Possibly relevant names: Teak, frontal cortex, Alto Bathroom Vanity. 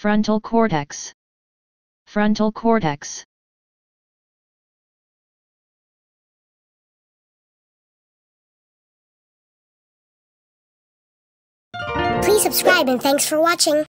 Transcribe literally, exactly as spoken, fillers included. Frontal cortex. Frontal cortex. Please subscribe and thanks for watching.